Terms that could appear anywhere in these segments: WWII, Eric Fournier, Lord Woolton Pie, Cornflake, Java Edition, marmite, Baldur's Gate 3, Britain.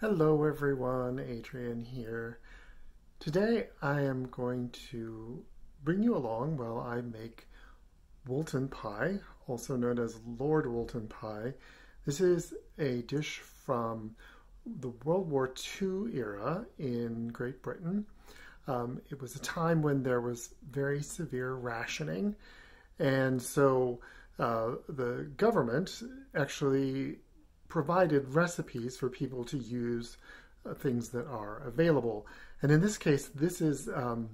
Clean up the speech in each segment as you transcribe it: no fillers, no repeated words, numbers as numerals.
Hello everyone, Adrian here. Today I am going to bring you along while I make Woolton Pie, also known as Lord Woolton Pie. This is a dish from the World War II era in Great Britain. It was a time when there was very severe rationing, and so the government actually provided recipes for people to use things that are available. And in this case, this is an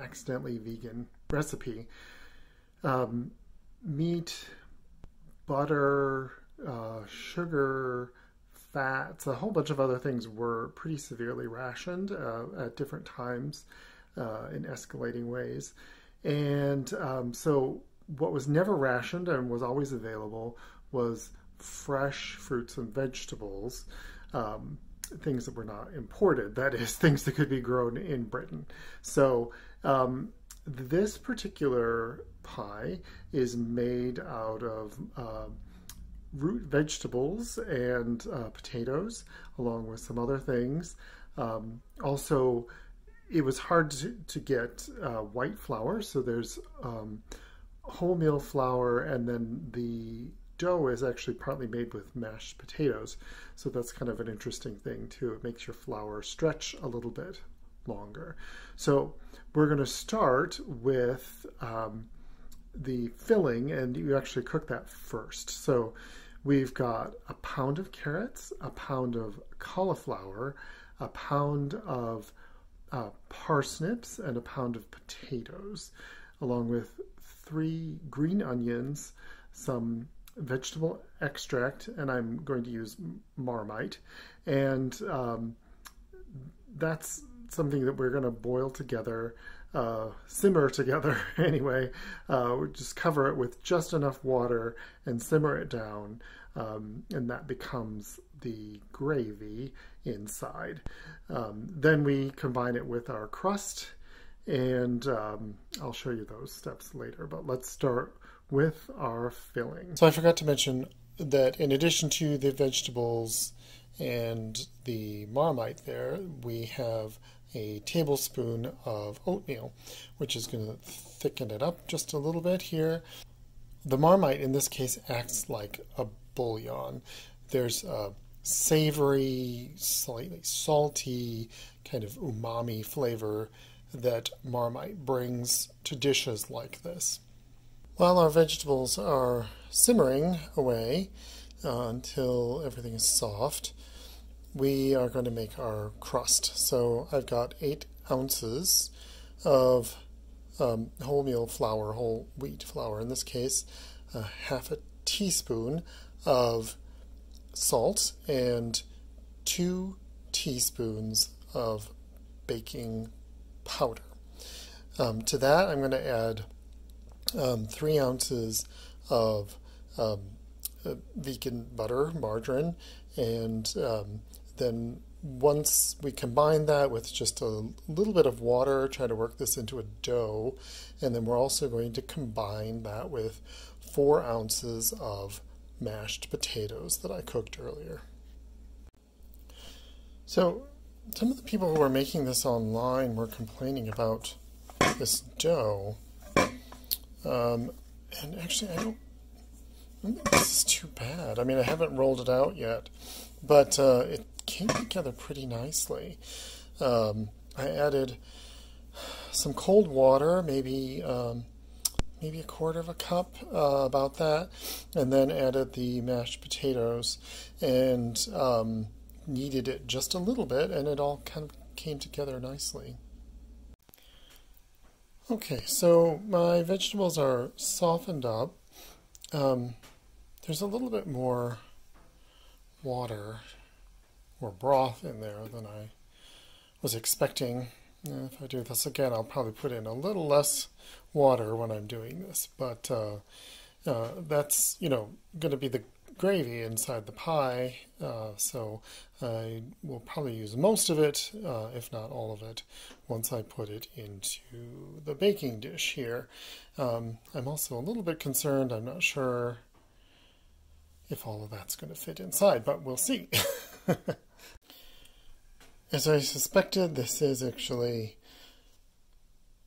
accidentally vegan recipe. Meat, butter, sugar, fats, a whole bunch of other things were pretty severely rationed at different times in escalating ways. And so what was never rationed and was always available was fresh fruits and vegetables, things that were not imported, that is, things that could be grown in Britain. So this particular pie is made out of root vegetables and potatoes, along with some other things. Also, it was hard to get white flour, so there's wholemeal flour, and then the dough is actually partly made with mashed potatoes, so that's kind of an interesting thing too. It makes your flour stretch a little bit longer. So we're going to start with the filling, and you actually cook that first. So we've got a pound of carrots, a pound of cauliflower, a pound of parsnips, and a pound of potatoes, along with 3 green onions, some vegetable extract, and I'm going to use Marmite, and that's something that we're going to boil together, simmer together anyway. We'll just cover it with just enough water and simmer it down, and that becomes the gravy inside. Then we combine it with our crust, and I'll show you those steps later, but let's start with our filling. So I forgot to mention that in addition to the vegetables and the Marmite there, we have a tablespoon of oatmeal, which is going to thicken it up just a little bit here. The Marmite in this case acts like a bouillon. There's a savory, slightly salty kind of umami flavor that Marmite brings to dishes like this. While our vegetables are simmering away until everything is soft, we are going to make our crust. So I've got 8 ounces of wholemeal flour, whole wheat flour in this case, half a teaspoon of salt, and 2 teaspoons of baking powder. To that I'm going to add 3 ounces of vegan butter, margarine, and then once we combine that with just a little bit of water, try to work this into a dough, and then we're also going to combine that with 4 ounces of mashed potatoes that I cooked earlier. So some of the people who were making this online were complaining about this dough. And actually, I don't think this is too bad. I mean, I haven't rolled it out yet, but it came together pretty nicely. I added some cold water, maybe a quarter of a cup, about that, and then added the mashed potatoes and kneaded it just a little bit, and it all kind of came together nicely. Okay, so my vegetables are softened up. There's a little bit more water or broth in there than I was expecting. If I do this again, I'll probably put in a little less water when I'm doing this, but that's, you know, going to be the gravy inside the pie, so I will probably use most of it, if not all of it, once I put it into the baking dish here. I'm also a little bit concerned. I'm not sure if all of that's going to fit inside, but we'll see. As I suspected, this is actually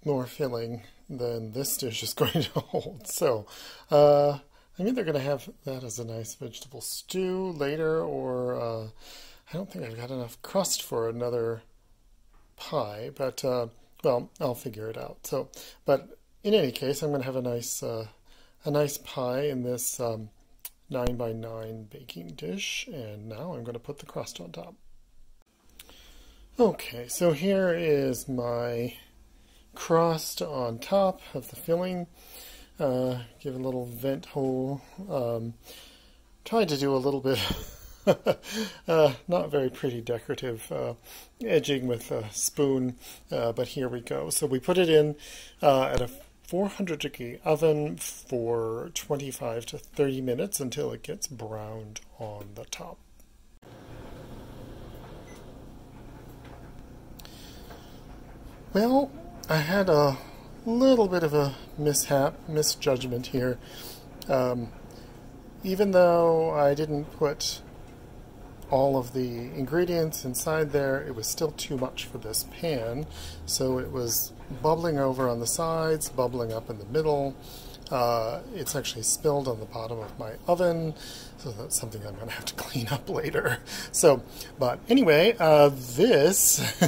more filling than this dish is going to hold. So I'm either going to have that as a nice vegetable stew later, or I don't think I've got enough crust for another pie, but well, I'll figure it out. So, but in any case, I'm going to have a nice pie in this 9 by 9 baking dish, and now I'm going to put the crust on top. Okay, so here is my crust on top of the filling. Give a little vent hole. Tried to do a little bit not very pretty decorative edging with a spoon, but here we go. So we put it in at a 400-degree oven for 25 to 30 minutes until it gets browned on the top. Well, I had a little bit of a misjudgment here. Even though I didn't put all of the ingredients inside there, it was still too much for this pan, so it was bubbling over on the sides, bubbling up in the middle. It's actually spilled on the bottom of my oven, so that's something I'm going to have to clean up later. So, but anyway, this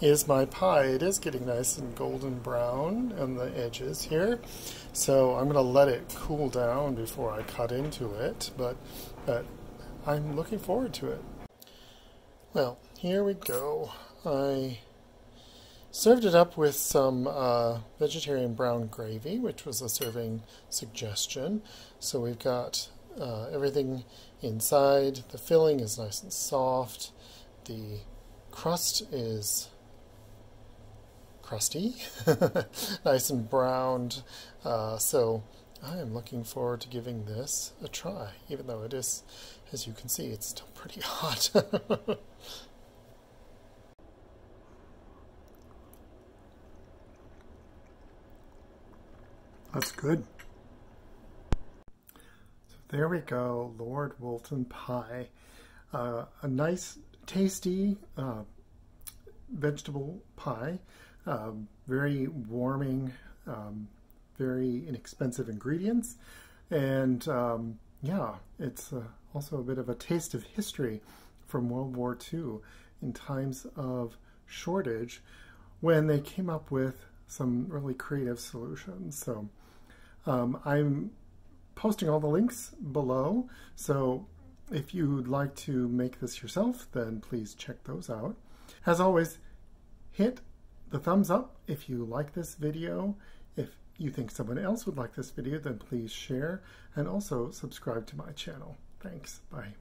is my pie. It is getting nice and golden brown on the edges here, so I'm going to let it cool down before I cut into it, but I'm looking forward to it. Well, here we go. I served it up with some vegetarian brown gravy, which was a serving suggestion. So we've got everything inside. The filling is nice and soft. The crust is crusty, nice and browned. So I am looking forward to giving this a try, even though it is, as you can see, it's still pretty hot. That's good. So there we go, Lord Woolton Pie. A nice, tasty vegetable pie. Very warming, very inexpensive ingredients. And yeah, it's also a bit of a taste of history from World War II in times of shortage, when they came up with some really creative solutions. So I'm posting all the links below, so if you'd like to make this yourself, then please check those out. As always, hit the thumbs up if you like this video. If you think someone else would like this video, then please share, and also subscribe to my channel. Thanks, bye.